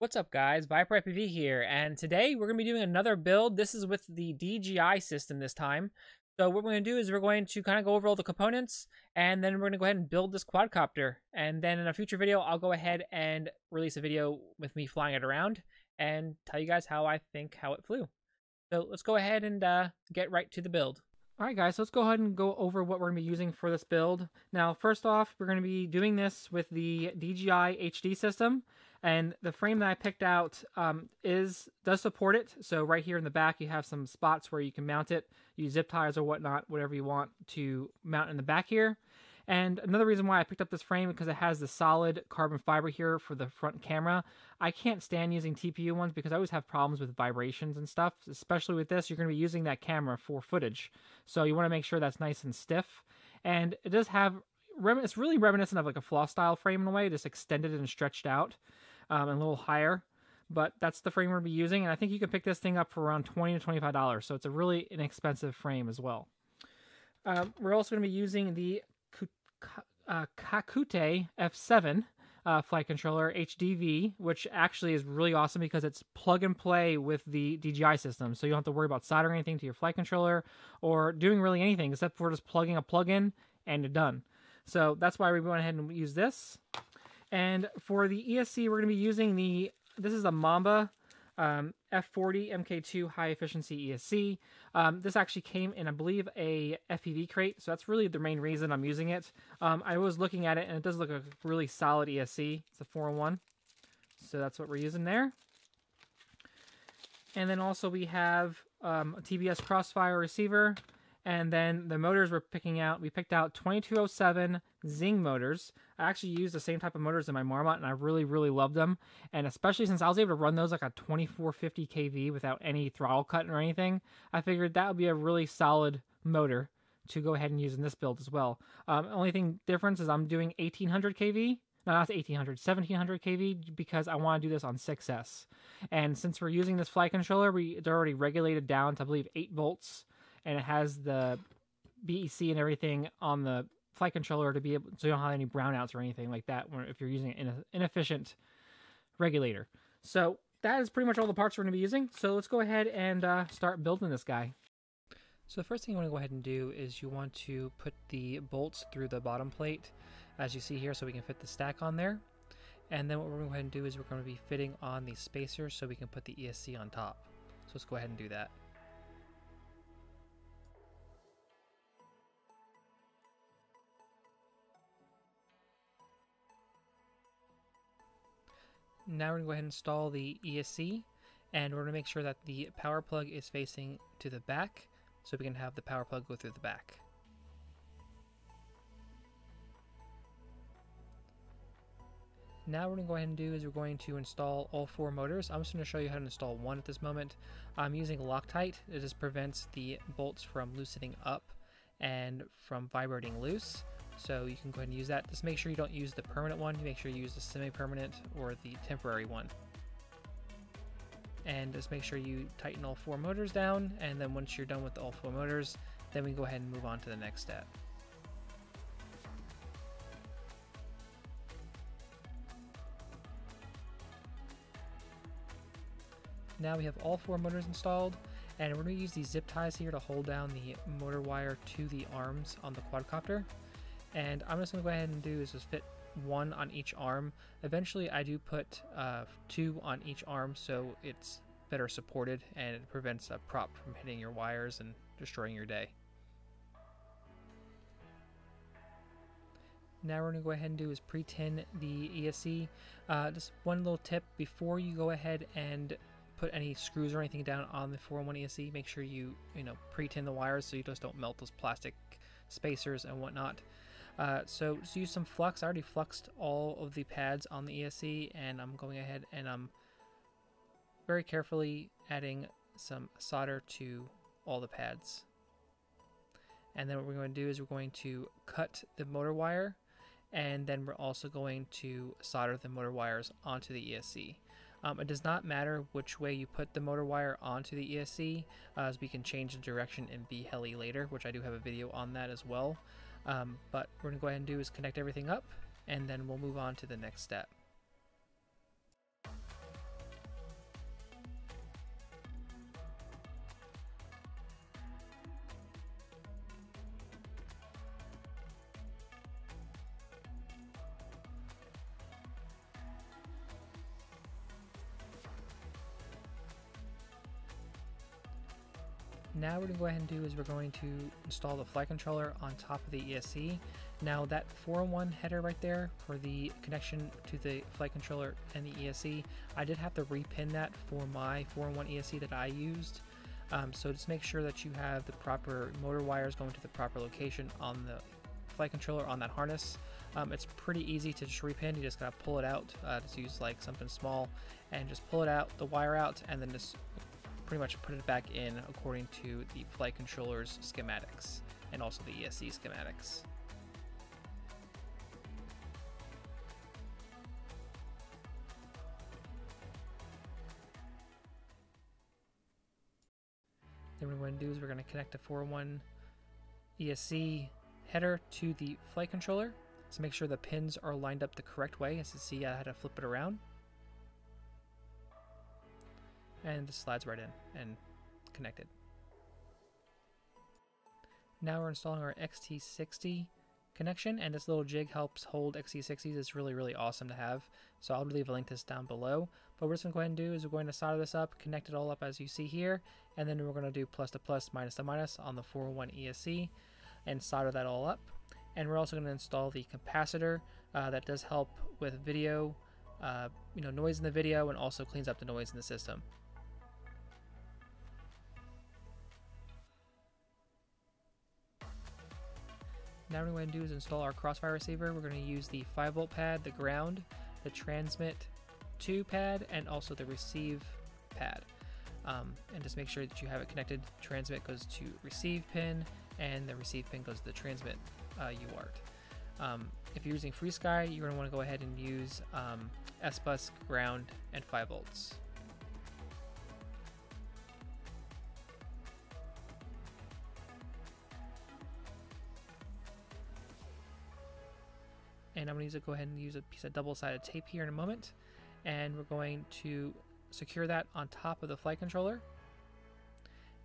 What's up guys, Viper FPV here, and today we're going to be doing another build. This is with the DJI system this time. So what we're going to do is we're going to kind of go over all the components, and then we're going to go ahead and build this quadcopter. And then in a future video, I'll go ahead and release a video with me flying it around and tell you guys how it flew. So let's go ahead and get right to the build. Alright guys, so let's go ahead and go over what we're going to be using for this build. Now first off, we're going to be doing this with the DJI HD system. And the frame that I picked out does support it. So right here in the back, you have some spots where you can mount it, use zip ties or whatnot, whatever you want to mount in the back here. And another reason why I picked up this frame because it has the solid carbon fiber here for the front camera. I can't stand using TPU ones because I always have problems with vibrations and stuff. Especially with this, you're going to be using that camera for footage. So you want to make sure that's nice and stiff. And it does have, it's really reminiscent of like a Floss style frame in a way, just extended and stretched out. And a little higher, but that's the frame we're going to be using, and I think you can pick this thing up for around $20 to $25, so it's a really inexpensive frame as well. We're also going to be using the Kakute F7 flight controller HDV, which actually is really awesome because it's plug and play with the DJI system, so you don't have to worry about soldering anything to your flight controller or doing really anything except for just plugging a plug-in and you're done. So that's why we went ahead and use this. And for the ESC, we're going to be using the, this is a Mamba F40 MK2 high efficiency ESC. This actually came in, I believe, a FPV crate, so that's really the main reason I'm using it. I was looking at it, and it does look like a really solid ESC. It's a 401, so that's what we're using there. And then also we have a TBS Crossfire receiver. And then the motors we're picking out, we picked out 2207 Zing motors. I actually used the same type of motors in my Marmot, and I really, really loved them. And especially since I was able to run those like a 2450 kV without any throttle cutting or anything, I figured that would be a really solid motor to go ahead and use in this build as well. Only thing difference is I'm doing 1800 kV. No, not 1800, 1700 kV because I want to do this on 6S. And since we're using this flight controller, it's already regulated down to, I believe, 8 volts. And it has the BEC and everything on the flight controller to be able, so you don't have any brownouts or anything like that if you're using an inefficient regulator. So that is pretty much all the parts we're going to be using. So let's go ahead and start building this guy. So the first thing you want to go ahead and do is you want to put the bolts through the bottom plate, as you see here, so we can fit the stack on there. And then what we're going to go ahead and do is we're going to be fitting on the spacers so we can put the ESC on top. So let's go ahead and do that. Now we're going to go ahead and install the ESC, and we're going to make sure that the power plug is facing to the back so we can have the power plug go through the back. Now what we're going to go ahead and do is we're going to install all 4 motors. I'm just going to show you how to install one at this moment. I'm using Loctite. It just prevents the bolts from loosening up and from vibrating loose. So you can go ahead and use that. Just make sure you don't use the permanent one. Make sure you use the semi-permanent or the temporary one. And just make sure you tighten all 4 motors down. And then once you're done with all 4 motors, then we go ahead and move on to the next step. Now we have all 4 motors installed. And we're going to use these zip ties here to hold down the motor wire to the arms on the quadcopter. And I'm just going to go ahead and do is just fit 1 on each arm. Eventually I do put 2 on each arm so it's better supported and it prevents a prop from hitting your wires and destroying your day. Now we're going to go ahead and do is pre-tin the ESC. Just one little tip before you go ahead and put any screws or anything down on the 401 ESC, make sure you pre-tin the wires so you just don't melt those plastic spacers and whatnot. So just use some flux. I already fluxed all of the pads on the ESC, and I'm going ahead and I'm very carefully adding some solder to all the pads. And then what we're going to do is we're going to cut the motor wire, and then we're also going to solder the motor wires onto the ESC. It does not matter which way you put the motor wire onto the ESC, as we can change the direction in B Heli later, which I do have a video on that as well. But we're going to go ahead and do is connect everything up, and then we'll move on to the next step. Now what we're gonna go ahead and do is we're going to install the flight controller on top of the ESC. Now that 401 header right there for the connection to the flight controller and the ESC, I did have to repin that for my 401 ESC that I used. So just make sure that you have the proper motor wires going to the proper location on the flight controller on that harness. It's pretty easy to just repin. You just gotta pull it out, just use like something small and just pull it out, the wire out, and then just pretty much put it back in according to the flight controller's schematics and also the ESC schematics. Then what we're going to do is we're going to connect the 401 ESC header to the flight controller. So make sure the pins are lined up the correct way. As you see, I had to flip it around. And this slides right in and connected. Now we're installing our XT60 connection, and this little jig helps hold XT60s. It's really, really awesome to have. So I'll leave a link to this down below. But what we're just going to go ahead and do is we're going to solder this up, connect it all up as you see here, and then we're going to do plus to plus, minus to minus on the 401 ESC and solder that all up. And we're also going to install the capacitor that does help with video, noise in the video, and also cleans up the noise in the system. Now what we're going to do is install our Crossfire receiver. We're going to use the 5-volt pad, the ground, the transmit 2 pad, and also the receive pad. And just make sure that you have it connected. Transmit goes to receive pin, and the receive pin goes to the transmit UART. If you're using FreeSky, you're going to want to go ahead and use SBUS, ground, and 5 volts. And I'm going to go ahead and use a piece of double-sided tape here in a moment. And we're going to secure that on top of the flight controller.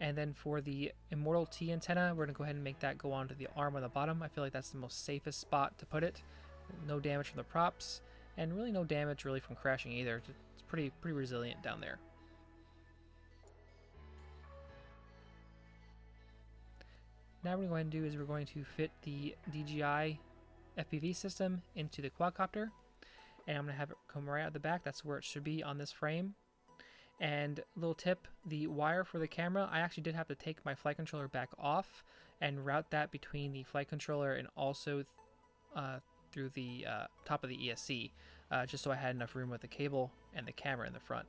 And then for the Immortal T antenna, we're going to go ahead and make that go onto the arm on the bottom. I feel like that's the most safest spot to put it. No damage from the props, and really no damage really from crashing either. It's pretty resilient down there. Now what we're going to do is we're going to fit the DJI FPV system into the quadcopter, and I'm going to have it come right out the back. That's where it should be on this frame. And little tip, the wire for the camera, I actually did have to take my flight controller back off and route that between the flight controller and also through the top of the ESC, just so I had enough room with the cable and the camera in the front.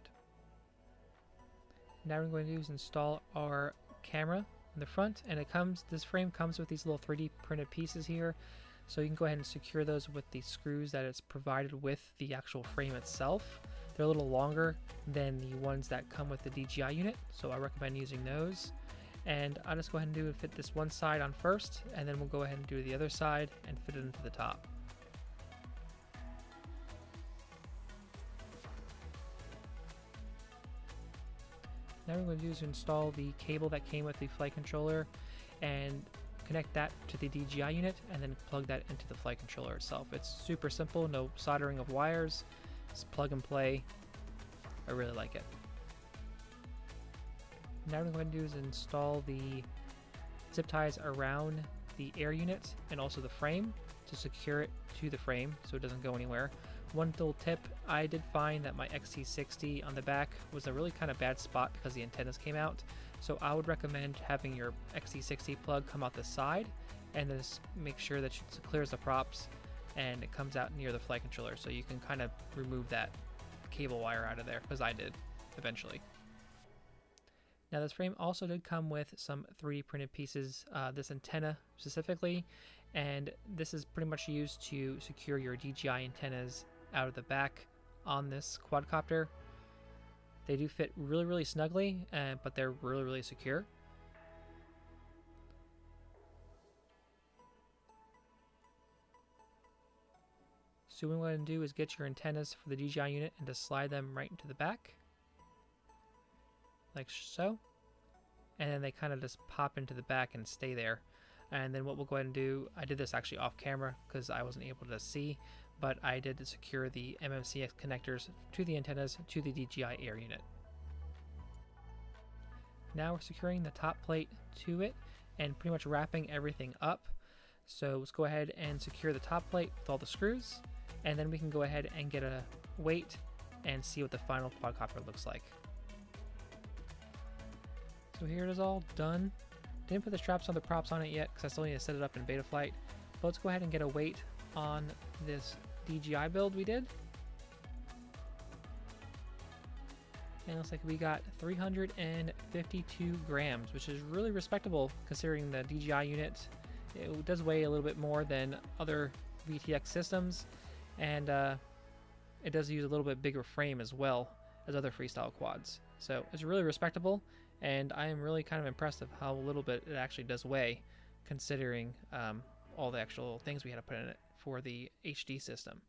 Now what we're going to do is install our camera in the front, and this frame comes with these little 3D printed pieces here. So you can go ahead and secure those with the screws that it's provided with the actual frame itself. They're a little longer than the ones that come with the DJI unit, so I recommend using those. And I'll just go ahead and fit this one side on first, and then we'll go ahead and do the other side and fit it into the top. Now what we're going to do is install the cable that came with the flight controller and connect that to the DJI unit, and then plug that into the flight controller itself. It's super simple, no soldering of wires, just plug and play. I really like it. Now what I'm going to do is install the zip ties around the air unit and also the frame to secure it to the frame so it doesn't go anywhere. One little tip, I did find that my XT60 on the back was a really kind of bad spot because the antennas came out. So I would recommend having your XT60 plug come out the side, and then just make sure that it clears the props and it comes out near the flight controller, so you can kind of remove that cable wire out of there, because I did eventually. Now this frame also did come with some 3D printed pieces, this antenna specifically, and this is pretty much used to secure your DJI antennas out of the back on this quadcopter. They do fit really, really snugly, but they're really, really secure. So what I'm going to do is get your antennas for the DJI unit and just slide them right into the back, like so. And then they kind of just pop into the back and stay there. And then what we'll go ahead and do, I did this actually off camera because I wasn't able to see, but I did secure the MMCX connectors to the antennas to the DJI air unit. Now we're securing the top plate to it and pretty much wrapping everything up. So let's go ahead and secure the top plate with all the screws, and then we can go ahead and get a weight and see what the final quadcopter looks like. So here it is, all done. Didn't put the straps on the props on it yet because I still need to set it up in Betaflight. But let's go ahead and get a weight on this DJI build we did. And it looks like we got 352 grams, which is really respectable considering the DJI unit. It does weigh a little bit more than other VTX systems, and it does use a little bit bigger frame as well as other freestyle quads. So it's really respectable, and I am really kind of impressed of how little bit it actually does weigh considering all the actual things we had to put in it for the HD system.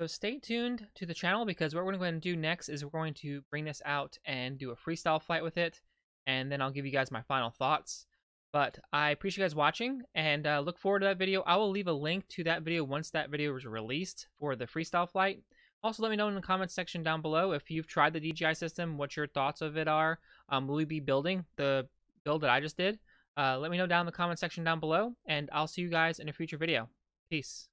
So stay tuned to the channel, because what we're going to go ahead and do next is we're going to bring this out and do a freestyle flight with it, and then I'll give you guys my final thoughts. But I appreciate you guys watching, and look forward to that video. I will leave a link to that video once that video is released for the freestyle flight. Also, let me know in the comments section down below if you've tried the DJI system, what your thoughts of it are. Will we be building the build that I just did? Let me know down in the comments section down below, and I'll see you guys in a future video. Peace.